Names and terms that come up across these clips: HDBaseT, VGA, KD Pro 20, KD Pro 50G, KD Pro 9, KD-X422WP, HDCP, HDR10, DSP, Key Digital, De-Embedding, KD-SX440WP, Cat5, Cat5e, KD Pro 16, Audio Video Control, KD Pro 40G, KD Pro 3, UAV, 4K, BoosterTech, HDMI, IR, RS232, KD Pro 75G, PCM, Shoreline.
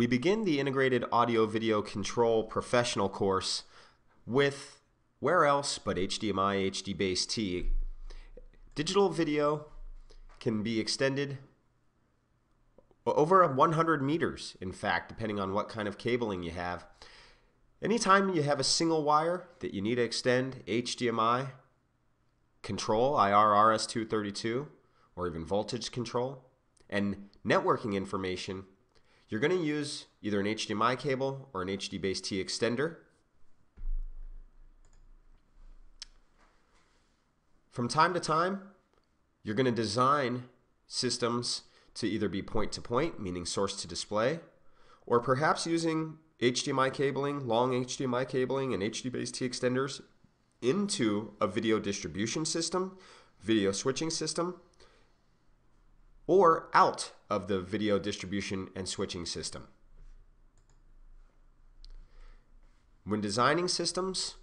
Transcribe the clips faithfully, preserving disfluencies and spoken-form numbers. We begin the Integrated Audio Video Control Professional course with, where else but H D M I HDBaseT. Digital video can be extended over one hundred meters, in fact, depending on what kind of cabling you have. Anytime you have a single wire that you need to extend, H D M I control, I R, R S two thirty-two, or even voltage control, and networking information, you're going to use either an H D M I cable or an HDBaseT extender. From time to time, you're going to design systems to either be point-to-point, meaning source to display, or perhaps using H D M I cabling, long H D M I cabling, and HDBaseT extenders into a video distribution system, video switching system, or out of the video distribution and switching system. When designing systems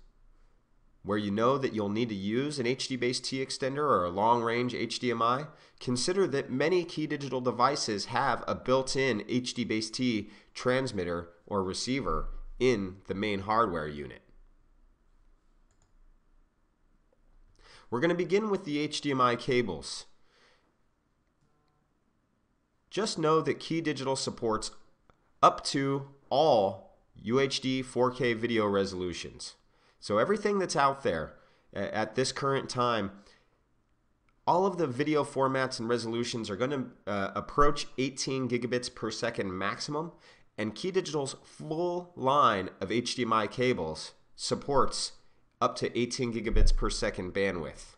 where you know that you'll need to use an HDBaseT extender or a long-range H D M I, consider that many Key Digital devices have a built-in HDBaseT transmitter or receiver in the main hardware unit. We're going to begin with the H D M I cables. Just know that Key Digital supports up to all U H D four K video resolutions. So everything that's out there at this current time, all of the video formats and resolutions are going to uh, approach eighteen gigabits per second maximum, and Key Digital's full line of H D M I cables supports up to eighteen gigabits per second bandwidth.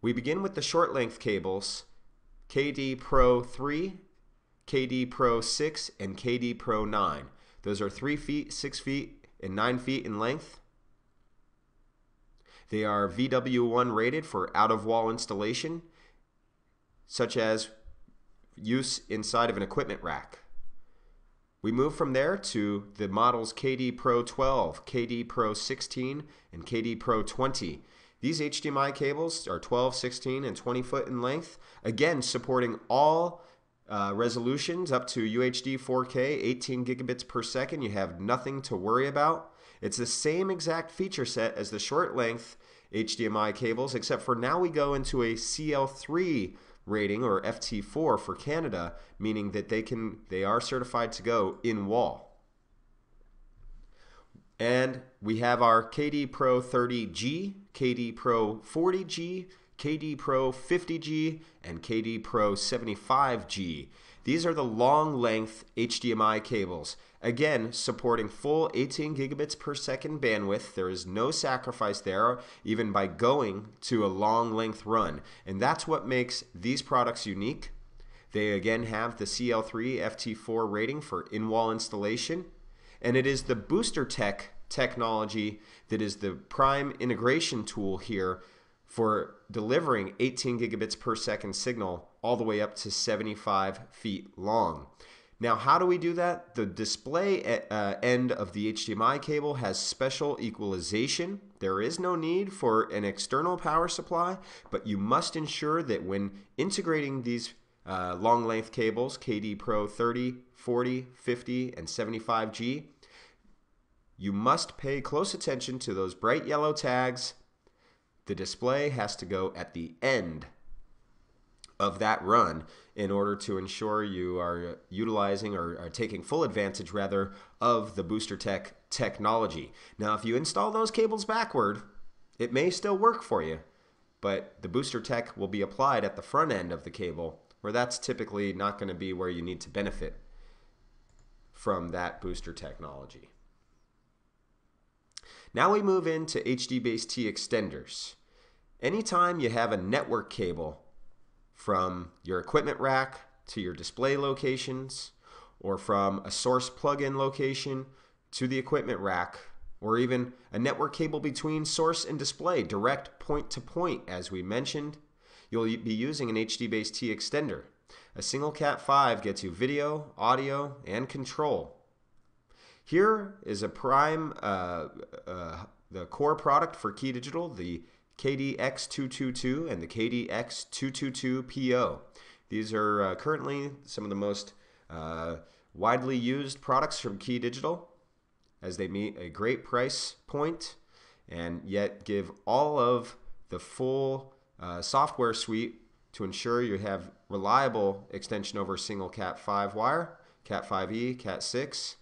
We begin with the short length cables, K D Pro three, K D Pro six, and K D Pro nine. Those are three feet, six feet, and nine feet in length. They are V W one rated for out-of-wall installation, such as use inside of an equipment rack. We move from there to the models K D Pro twelve, K D Pro sixteen, and K D Pro twenty. These H D M I cables are twelve, sixteen, and twenty foot in length, again supporting all Uh, resolutions up to U H D four K, eighteen gigabits per second. You have nothing to worry about. It's the same exact feature set as the short length H D M I cables, except for now we go into a C L three rating or F T four for Canada, meaning that they can they are certified to go in wall. And we have our K D Pro thirty G, K D Pro forty G, K D Pro fifty G, and K D Pro seventy-five G. These are the long-length H D M I cables, again supporting full eighteen gigabits per second bandwidth. There is no sacrifice there, even by going to a long-length run, and that's what makes these products unique. They again have the C L three F T four rating for in-wall installation, and it is the BoosterTech technology that is the prime integration tool here for delivering eighteen gigabits per second signal all the way up to seventy-five feet long. Now, how do we do that? The display uh, end of the H D M I cable has special equalization. There is no need for an external power supply, but you must ensure that when integrating these uh, long length cables, K D Pro thirty, forty, fifty, and seventy-five G, you must pay close attention to those bright yellow tags. The display has to go at the end of that run in order to ensure you are utilizing or are taking full advantage, rather, of the BoosterTech technology. Now, if you install those cables backward, it may still work for you, but the BoosterTech will be applied at the front end of the cable, where that's typically not going to be where you need to benefit from that booster technology. Now we move into HDBaseT extenders. Anytime you have a network cable from your equipment rack to your display locations, or from a source plug-in location to the equipment rack, or even a network cable between source and display, direct point-to-point, as we mentioned, you'll be using an HDBaseT extender. A single Cat five gets you video, audio, and control. Here is a prime, uh, uh, the core product for Key Digital, the K D X two twenty-two and the K D X four twenty-two P O. These are uh, currently some of the most Uh, widely used products from Key Digital as they meet a great price point and yet give all of the full uh, software suite to ensure you have reliable extension over a single Cat five wire, Cat five E, Cat six.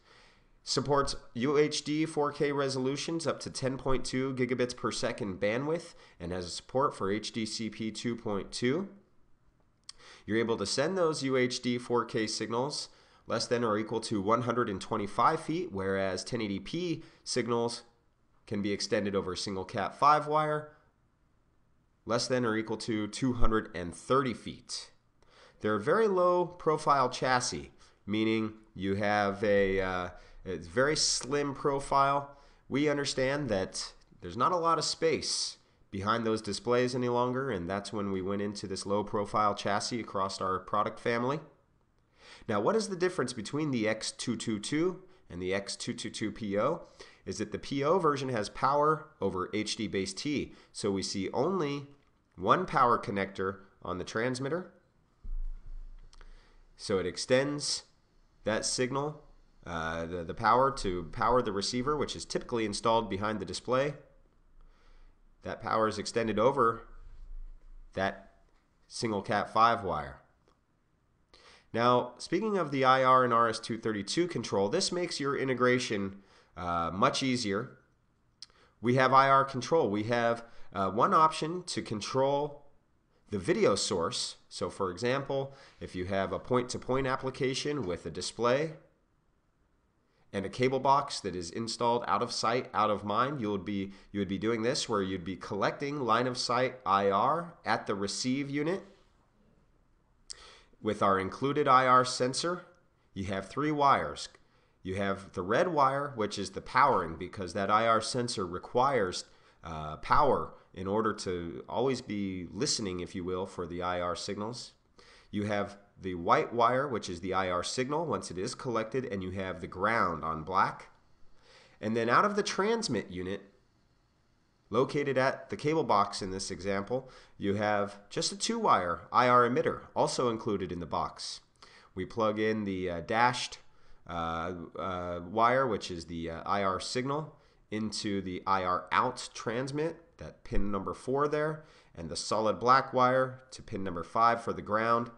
Supports U H D four K resolutions up to ten point two gigabits per second bandwidth and has support for H D C P two point two. You're able to send those U H D four K signals less than or equal to one hundred twenty-five feet, whereas ten eighty p signals can be extended over a single Cat five wire less than or equal to two hundred thirty feet. They're a very low profile chassis, meaning you have a... Uh, It's very slim profile. We understand that there's not a lot of space behind those displays any longer, and that's when we went into this low profile chassis across our product family. Now, what is the difference between the X two twenty-two and the X two twenty-two P O? Is that the P O version has power over H D base T, so we see only one power connector on the transmitter. So it extends that signal, Uh, the, the power to power the receiver, which is typically installed behind the display. That power is extended over that single Cat five wire. Now, speaking of the I R and R S two thirty-two control, this makes your integration uh, much easier. We have I R control. We have uh, one option to control the video source. So, for example, if you have a point-to-point application with a display and a cable box that is installed out of sight, out of mind, you would be you would be doing this where you'd be collecting line of sight I R at the receive unit. With our included I R sensor, you have three wires. You have the red wire, which is the powering, because that I R sensor requires uh, power in order to always be listening, if you will, for the I R signals. You have the white wire, which is the I R signal once it is collected, and you have the ground on black. And then out of the transmit unit, located at the cable box in this example, you have just a two-wire I R emitter, also included in the box. We plug in the uh, dashed uh, uh, wire, which is the uh, I R signal, into the I R out transmit, that pin number four there, and the solid black wire to pin number five for the ground.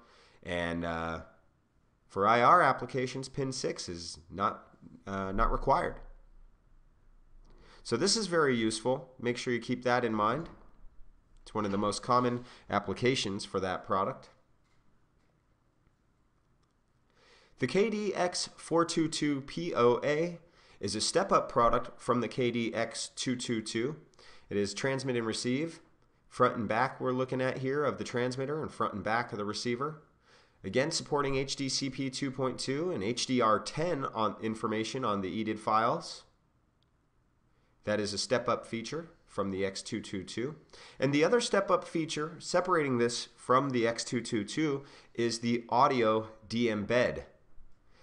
And uh, for I R applications, pin six is not, uh, not required. So this is very useful. Make sure you keep that in mind. It's one of the most common applications for that product. The K D X four twenty-two P O A is a step-up product from the K D X two twenty-two. It is transmit and receive. Front and back we're looking at here of the transmitter and front and back of the receiver. Again, supporting H D C P two point two and H D R ten on information on the E D I D files. That is a step-up feature from the X two twenty-two. And the other step-up feature separating this from the X two twenty-two is the audio de-embed.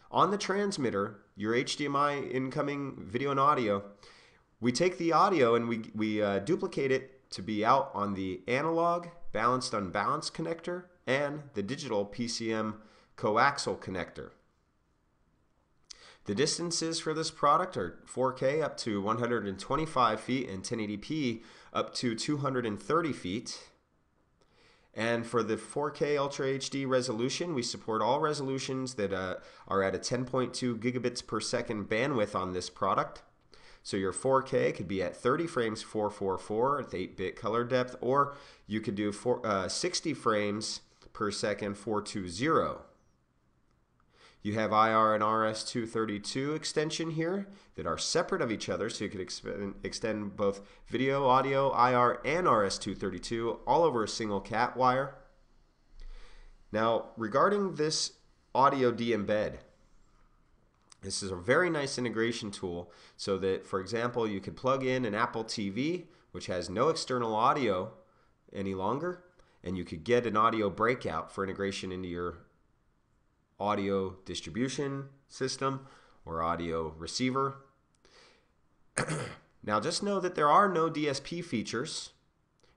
On the transmitter, your H D M I incoming video and audio, we take the audio and we, we uh, duplicate it to be out on the analog balanced unbalanced connector and the digital P C M coaxial connector. The distances for this product are four K up to one hundred twenty-five feet and ten eighty p up to two hundred thirty feet. And for the four K Ultra H D resolution, we support all resolutions that uh, are at a ten point two gigabits per second bandwidth on this product. So your four K could be at thirty frames four four four with eight bit color depth, or you could do four, uh, sixty frames per second four twenty. You have I R and R S two thirty-two extension here that are separate of each other, so you could extend, extend both video, audio, I R, and R S two thirty-two all over a single Cat wire. Now, regarding this audio de-embed, this is a very nice integration tool so that, for example, you could plug in an Apple T V, which has no external audio any longer, and you could get an audio breakout for integration into your audio distribution system or audio receiver. Now, just know that there are no D S P features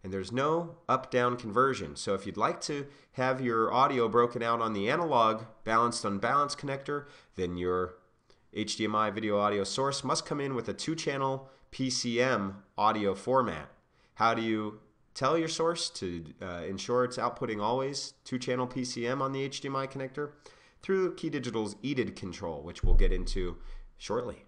And there's no up-down conversion. So if you'd like to have your audio broken out on the analog balanced-unbalanced connector, then your H D M I video audio source must come in with a two-channel P C M audio format. How do you tell your source to uh, ensure it's outputting always two-channel P C M on the H D M I connector? Through Key Digital's E D I D control, which we'll get into shortly.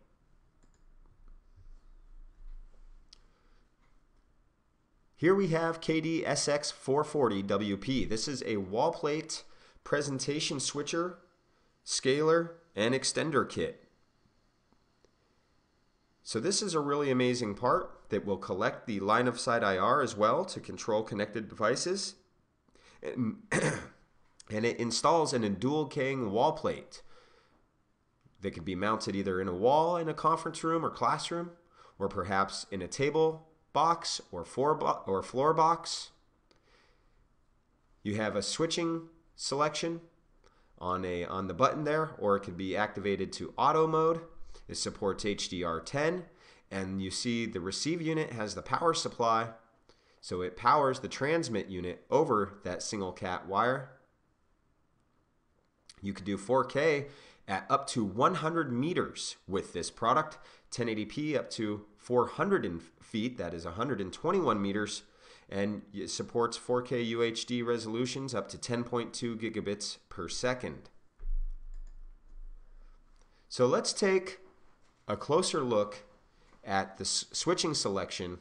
Here we have K D S X four forty W P. This is a wall plate presentation switcher, scaler, and extender kit. So this is a really amazing part that will collect the line of sight I R as well to control connected devices. And, and it installs in a dual keying wall plate that can be mounted either in a wall in a conference room or classroom, or perhaps in a table box or floor, bo or floor box. You have a switching selection on a on the button there, or it could be activated to auto mode. It supports H D R ten, and you see the receive unit has the power supply, so it powers the transmit unit over that single cat wire. You could do four K at up to one hundred meters with this product, ten eighty p up to four hundred feet, that is one hundred twenty-one meters, and it supports four K U H D resolutions up to ten point two gigabits per second. So let's take a closer look at the switching selection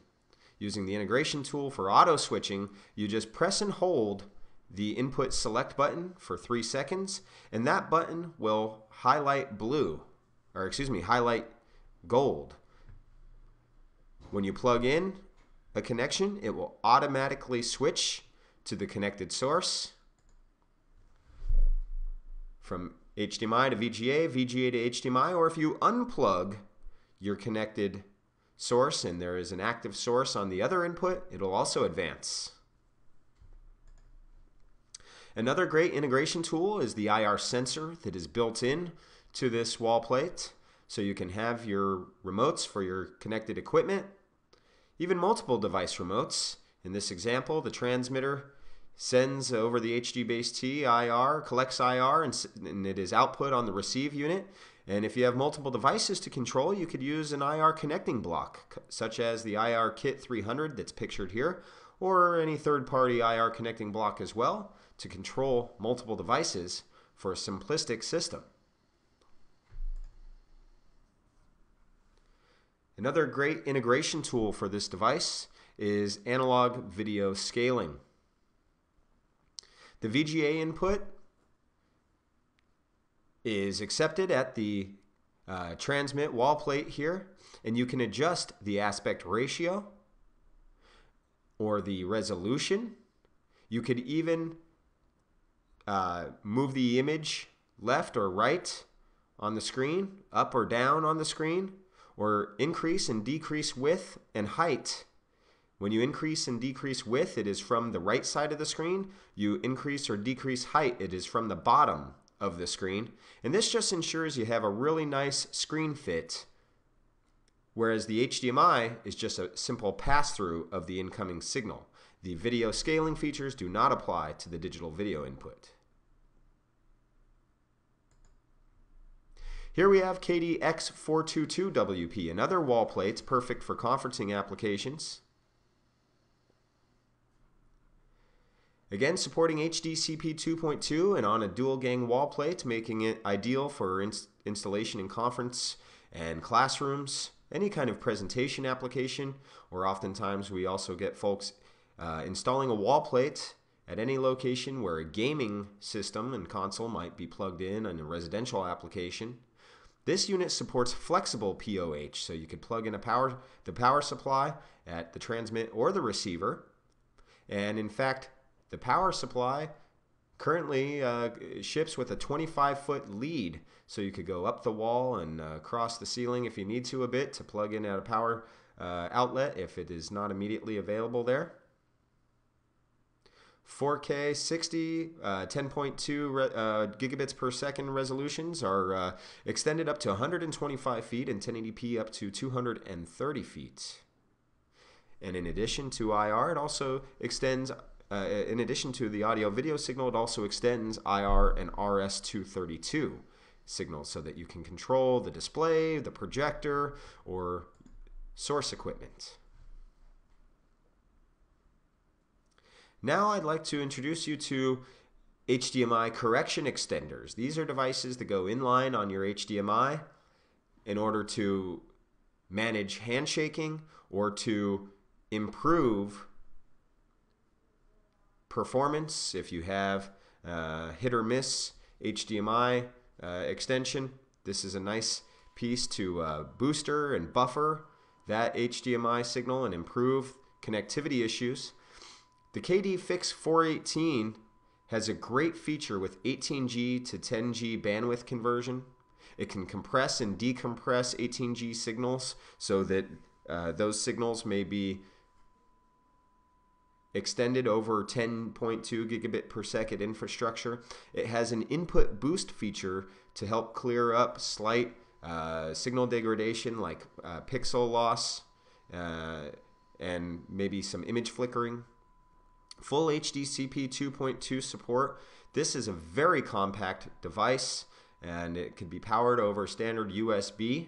using the integration tool for auto switching. You just press and hold the input select button for three seconds, and that button will highlight blue, or excuse me, highlight gold. When you plug in a connection, it will automatically switch to the connected source from H D M I to V G A, V G A to H D M I, or if you unplug your connected source and there is an active source on the other input, it'll also advance. Another great integration tool is the I R sensor that is built in to this wall plate, so you can have your remotes for your connected equipment, even multiple device remotes. In this example, the transmitter sends over the HDBaseT I R, collects I R, and, and it is output on the receive unit. And if you have multiple devices to control, you could use an I R connecting block, such as the I R Kit three hundred that's pictured here, or any third-party I R connecting block as well, to control multiple devices for a simplistic system. Another great integration tool for this device is analog video scaling. The V G A input is accepted at the uh, transmit wall plate here, and you can adjust the aspect ratio or the resolution. You could even uh, move the image left or right on the screen, up or down on the screen, or increase and decrease width and height. When you increase and decrease width, it is from the right side of the screen. You increase or decrease height, it is from the bottom of the screen. And this just ensures you have a really nice screen fit, whereas the H D M I is just a simple pass-through of the incoming signal. The video scaling features do not apply to the digital video input. Here we have K D X four twenty-two W P, another wall plate perfect for conferencing applications. Again, supporting H D C P two point two and on a dual gang wall plate, making it ideal for ins installation in conference and classrooms, any kind of presentation application, or oftentimes we also get folks uh, installing a wall plate at any location where a gaming system and console might be plugged in in a residential application. This unit supports flexible P O H, so you could plug in a power, the power supply at the transmit or the receiver. And in fact, the power supply currently uh, ships with a twenty-five foot lead, so you could go up the wall and uh, across the ceiling if you need to a bit to plug in at a power uh, outlet if it is not immediately available there. four K sixty, uh, ten point two uh, gigabits per second resolutions are uh, extended up to one hundred twenty-five feet and ten eighty p up to two hundred thirty feet. And in addition to I R, it also extends, uh, in addition to the audio video signal, it also extends I R and R S two thirty-two signals so that you can control the display, the projector, or source equipment. Now I'd like to introduce you to H D M I correction extenders. These are devices that go inline on your H D M I in order to manage handshaking or to improve performance if you have uh, hit or miss H D M I uh, extension. This is a nice piece to uh, booster and buffer that H D M I signal and improve connectivity issues. The K D X four eighteen has a great feature with eighteen G to ten G bandwidth conversion. It can compress and decompress eighteen G signals so that uh, those signals may be extended over ten point two gigabit per second infrastructure. It has an input boost feature to help clear up slight uh, signal degradation like uh, pixel loss uh, and maybe some image flickering. Full H D C P two point two support. This is a very compact device, and it can be powered over standard U S B,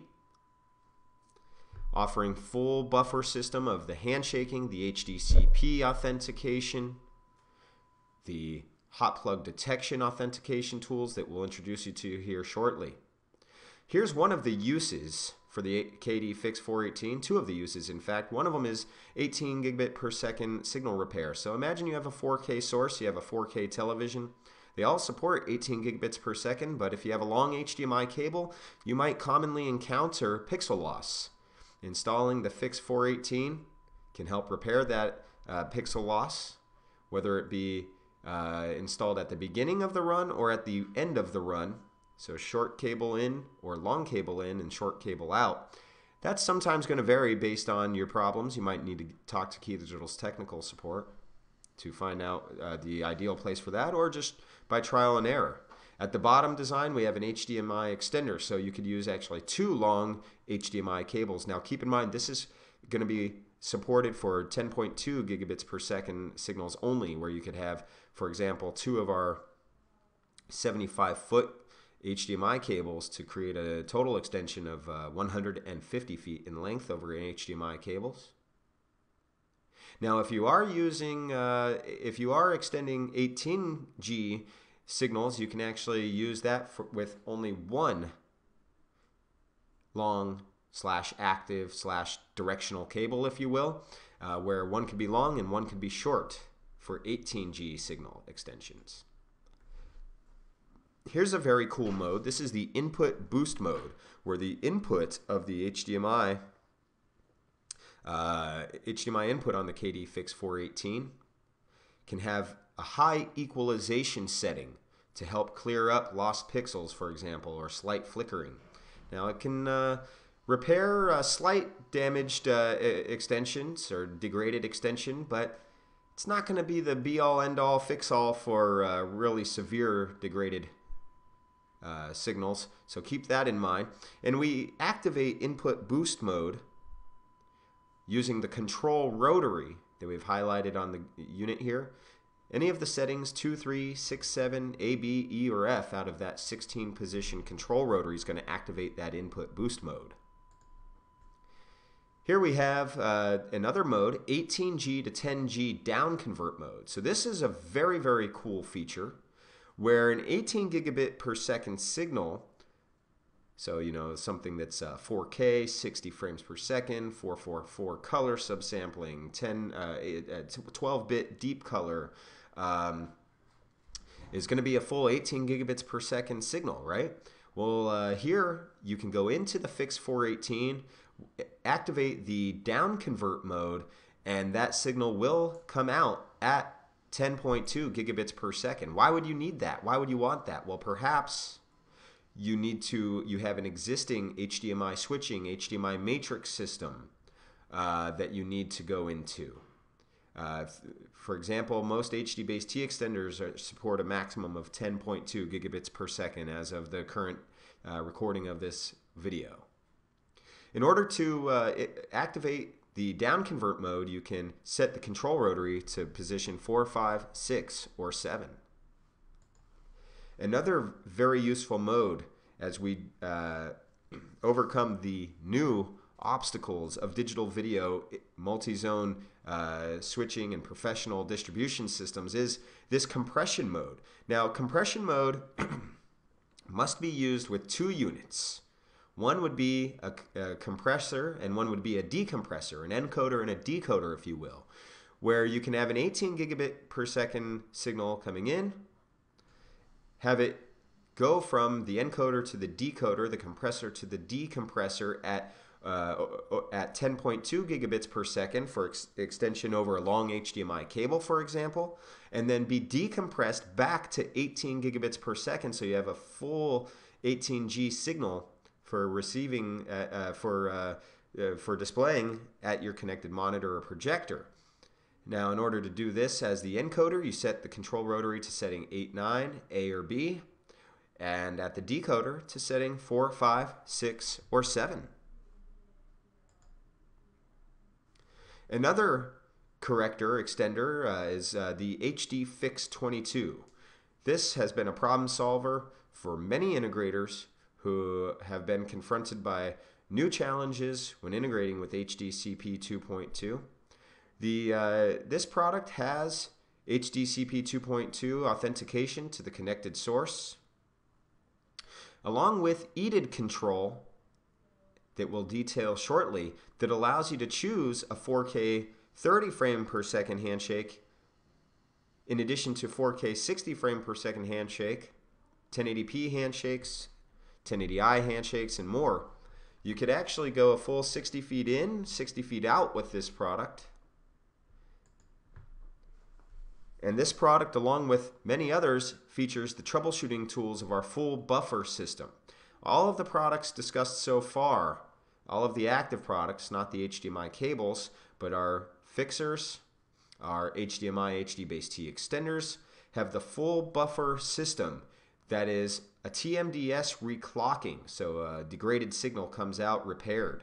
offering full buffer system of the handshaking, the H D C P authentication, the hot plug detection authentication tools that we'll introduce you to here shortly. Here's one of the uses for the K D X four eighteen, two of the uses in fact. One of them is eighteen gigabit per second signal repair. So imagine you have a four K source, you have a four K television. They all support eighteen gigabits per second, but if you have a long H D M I cable, you might commonly encounter pixel loss. Installing the X four eighteen can help repair that uh, pixel loss, whether it be uh, installed at the beginning of the run or at the end of the run. So short cable in or long cable in and short cable out. That's sometimes going to vary based on your problems. You might need to talk to Key Digital's technical support to find out uh, the ideal place for that, or just by trial and error. At the bottom design, we have an H D M I extender, so you could use actually two long H D M I cables. Now keep in mind, this is going to be supported for ten point two gigabits per second signals only, where you could have, for example, two of our seventy-five foot H D M I cables to create a total extension of uh, one hundred fifty feet in length over in H D M I cables. Now, if you are using, uh, if you are extending eighteen G signals, you can actually use that for, with only one long slash active slash directional cable, if you will, uh, where one could be long and one could be short for eighteen G signal extensions. Here's a very cool mode. This is the input boost mode, where the input of the H D M I Uh, H D M I input on the K D X four eighteen can have a high equalization setting to help clear up lost pixels, for example, or slight flickering. Now it can uh, repair uh, slight damaged uh, extensions or degraded extension, but it's not going to be the be-all, end-all, fix-all for uh, really severe degraded uh, signals, so keep that in mind. And we activate input boost mode using the control rotary that we've highlighted on the unit here. Any of the settings two, three, six, seven, A, B, E, or F out of that sixteen position control rotary is going to activate that input boost mode. Here we have uh, another mode, eighteen G to ten G down convert mode. So this is a very, very cool feature where an eighteen gigabit per second signal, so, you know, something that's uh, four K, sixty frames per second, four four four color subsampling, twelve bit deep color, um, is going to be a full eighteen gigabits per second signal, right? Well, uh, here you can go into the X four eighteen, activate the down convert mode, and that signal will come out at ten point two gigabits per second. Why would you need that? Why would you want that? Well, perhaps you need to, you have an existing H D M I switching, H D M I matrix system uh, that you need to go into. Uh, for example, most H D Base T extenders are, support a maximum of ten point two gigabits per second as of the current uh, recording of this video. In order to uh, activate The down convert mode, you can set the control rotary to position four, five, six, or seven. Another very useful mode as we uh, overcome the new obstacles of digital video multi-zone uh, switching and professional distribution systems is this compression mode. Now, compression mode must be used with two units. One would be a, a compressor and one would be a decompressor, an encoder and a decoder, if you will, where you can have an eighteen gigabit per second signal coming in, have it go from the encoder to the decoder, the compressor to the decompressor at Uh, at ten point two gigabits per second for ex extension over a long H D M I cable, for example, and then be decompressed back to eighteen gigabits per second, so you have a full eighteen G signal for receiving uh, uh, for uh, uh, for displaying at your connected monitor or projector. Now, in order to do this, as the encoder, you set the control rotary to setting eight, nine, A or B, and at the decoder to setting four, five, six, or seven. Another corrector extender uh, is uh, the H D fix twenty-two. This has been a problem solver for many integrators who have been confronted by new challenges when integrating with H D C P two point two. The, uh, this product has H D C P two point two authentication to the connected source, along with E D I D control that we'll detail shortly, that allows you to choose a four K thirty frame per second handshake in addition to four K sixty frame per second handshake, ten eighty P handshakes, ten eighty I handshakes, and more. You could actually go a full sixty feet in, sixty feet out with this product. And this product, along with many others, features the troubleshooting tools of our full buffer system. All of the products discussed so far, all of the active products, not the H D M I cables, but our fixers, our H D M I, HDBaseT extenders, have the full buffer system that is a T M D S reclocking, so a degraded signal comes out repaired.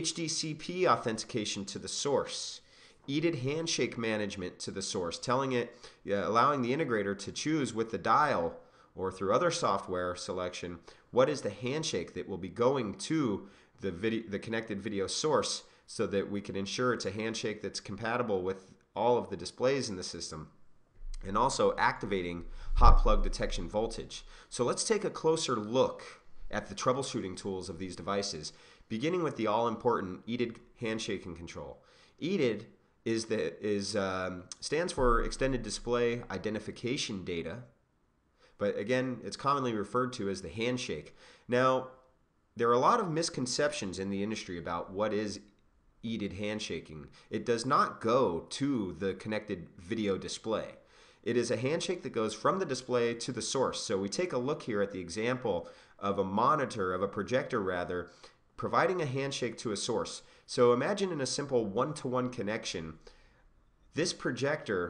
H D C P authentication to the source, E D I D handshake management to the source, telling it, uh, allowing the integrator to choose with the dial or through other software selection, what is the handshake that will be going to the, video, the connected video source, so that we can ensure it's a handshake that's compatible with all of the displays in the system, and also activating hot plug detection voltage. So let's take a closer look at the troubleshooting tools of these devices, beginning with the all-important E D I D handshaking control. E D I D is the, is, um, stands for Extended Display Identification Data, but again, it's commonly referred to as the handshake. Now, there are a lot of misconceptions in the industry about what is E D I D handshaking. It does not go to the connected video display. It is a handshake that goes from the display to the source. So we take a look here at the example of a monitor, of a projector rather, providing a handshake to a source. So imagine in a simple one-to-one connection, this projector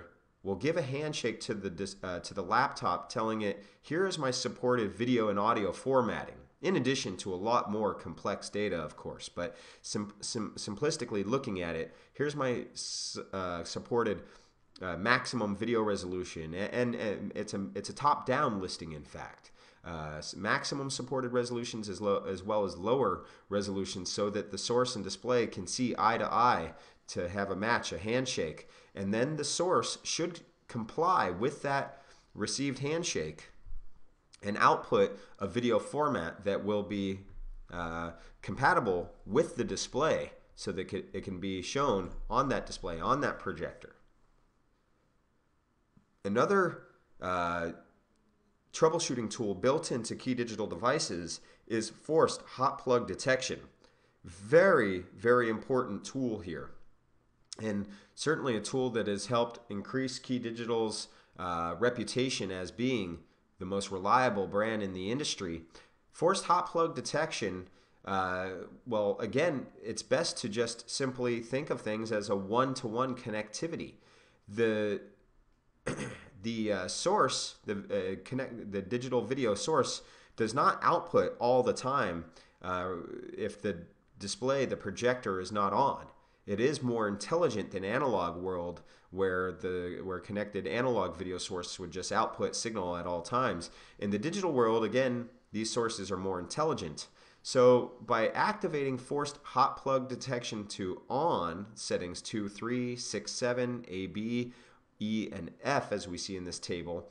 We'll give a handshake to the, uh, to the laptop, telling it, here is my supported video and audio formatting, in addition to a lot more complex data, of course. But sim sim simplistically looking at it, here's my uh, supported uh, maximum video resolution, and, and, and it's a, it's a top-down listing, in fact. Uh, maximum supported resolutions as, lo as well as lower resolutions, so that the source and display can see eye to eye to have a match, a handshake, and then the source should comply with that received handshake and output a video format that will be uh, compatible with the display, so that it can be shown on that display, on that projector. Another uh, troubleshooting tool built into Key Digital devices is forced hot plug detection. Very, very important tool here, and certainly a tool that has helped increase Key Digital's uh, reputation as being the most reliable brand in the industry. Forced hot plug detection, uh, well, again, it's best to just simply think of things as a one-to-one connectivity. The, the uh, source, the, uh, connect, the digital video source does not output all the time uh, if the display, the projector, is not on. It is more intelligent than analog world, where the where connected analog video sources would just output signal at all times. In the digital world, again, these sources are more intelligent. So by activating forced hot plug detection to on, settings two, three, six, seven, A, B, E, and F, as we see in this table,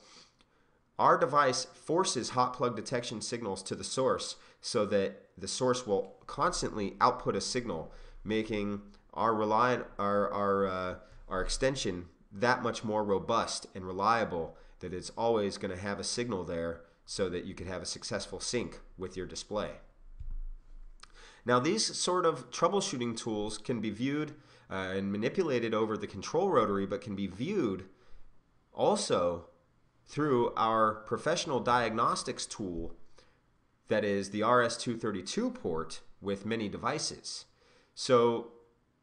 our device forces hot plug detection signals to the source so that the source will constantly output a signal, making our rely, our, our, uh, our extension that much more robust and reliable, that it's always going to have a signal there so that you could have a successful sync with your display. Now, these sort of troubleshooting tools can be viewed uh, and manipulated over the control rotary, but can be viewed also through our professional diagnostics tool, that is the R S two thirty-two port with many devices. So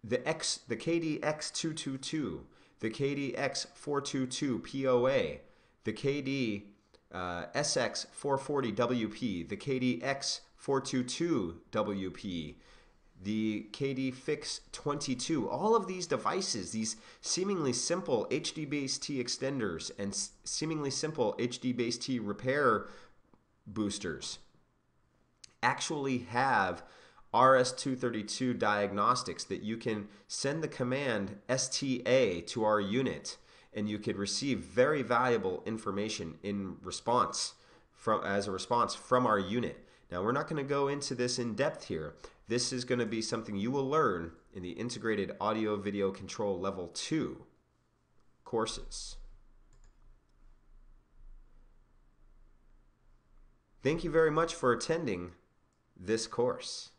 the X, the K D X two twenty-two, the K D X four twenty-two P O A, the K D S X four forty W P, the K D X four twenty-two W P, the K D Fix twenty-two, all of these devices, these seemingly simple H D Base T extenders and seemingly simple H D Base T repair boosters, actually have R S two thirty-two diagnostics that you can send the command S T A to our unit, and you could receive very valuable information in response from as a response from our unit. Now, we're not going to go into this in depth here. This is going to be something you will learn in the Integrated Audio Video Control Level two courses. Thank you very much for attending this course.